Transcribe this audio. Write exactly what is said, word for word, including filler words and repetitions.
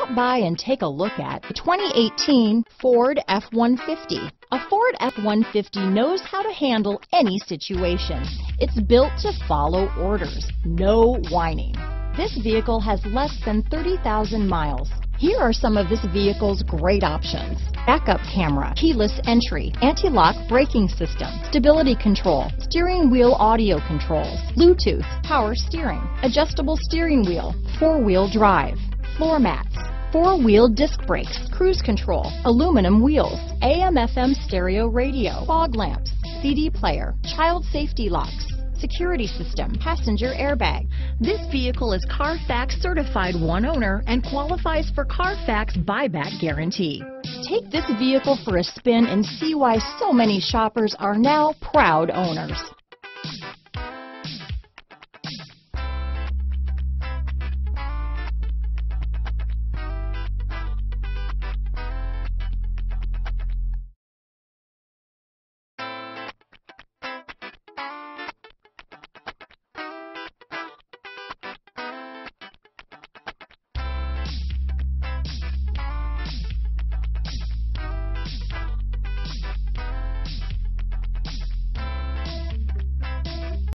Stop by and take a look at the twenty eighteen Ford F one fifty. A Ford F one fifty knows how to handle any situation. It's built to follow orders, no whining. This vehicle has less than thirty thousand miles. Here are some of this vehicle's great options: backup camera, keyless entry, anti-lock braking system, stability control, steering wheel audio controls, Bluetooth, power steering, adjustable steering wheel, four-wheel drive, floor mats, four-wheel disc brakes, cruise control, aluminum wheels, A M F M stereo radio, fog lamps, C D player, child safety locks, security system, passenger airbag. This vehicle is CARFAX certified one owner and qualifies for CARFAX buyback guarantee. Take this vehicle for a spin and see why so many shoppers are now proud owners.